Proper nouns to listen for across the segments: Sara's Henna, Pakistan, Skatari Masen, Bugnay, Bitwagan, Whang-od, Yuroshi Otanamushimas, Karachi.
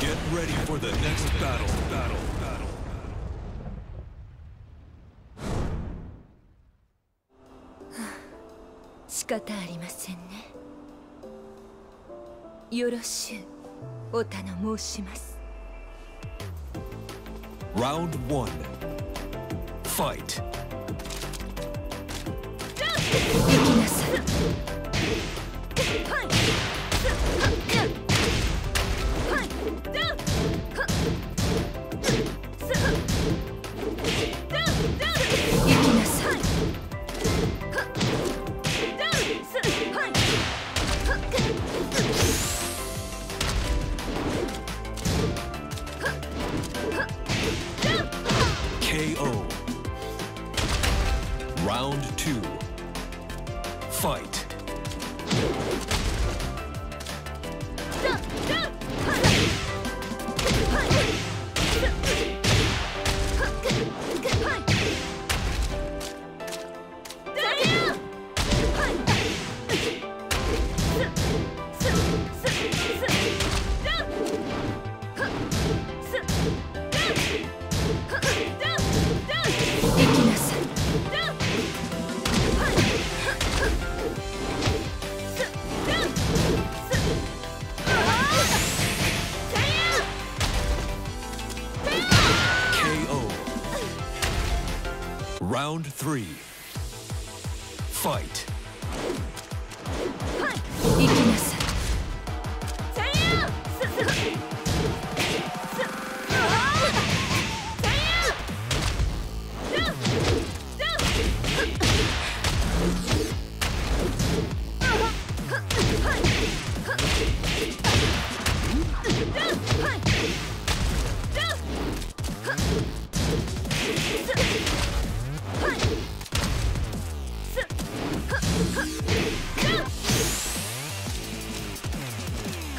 Get ready for the next battle. Skatari Masen ne. Yuroshi Otanamushimas. Round 1. Fight. KO. Round 2. Fight. Round 3. Fight. KO.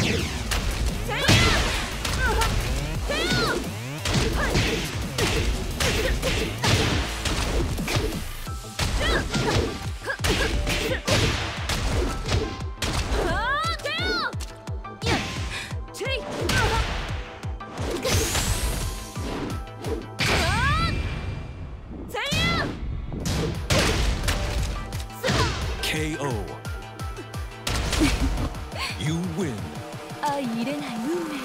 KO. You win.